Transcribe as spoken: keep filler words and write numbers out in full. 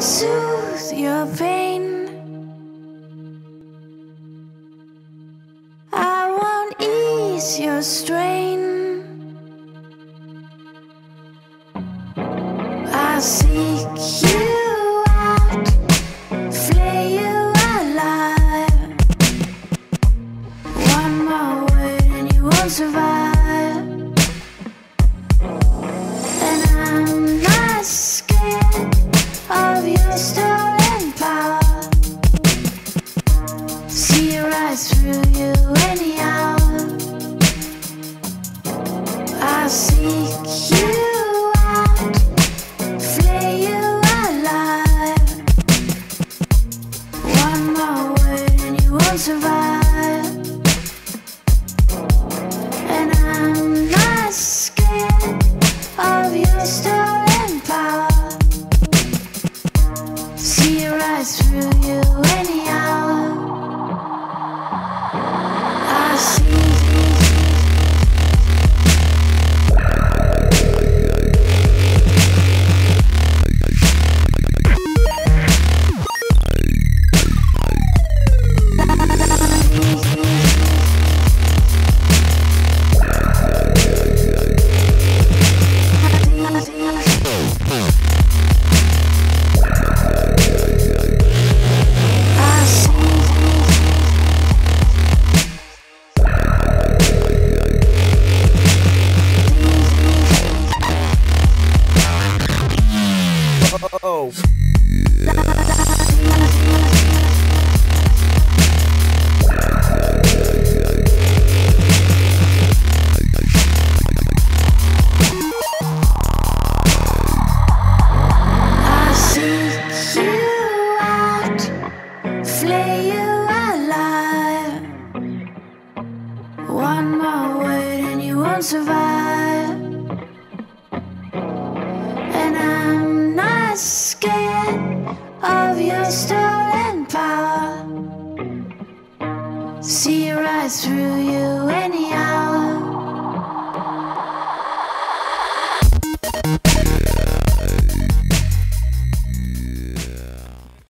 can soothe your pain. I won't ease your strain. I seek you out, flay you alive. One more word and you won't survive. Through you anyhow, I seek you out, flay you alive. One more word and you won't survive. And I'm not scared of your stolen power. See you right through you anyhow. Oh, I seek you out, flay you alive. One more word and you won't survive. And I'm I'm not scared of your stolen power. See right through you.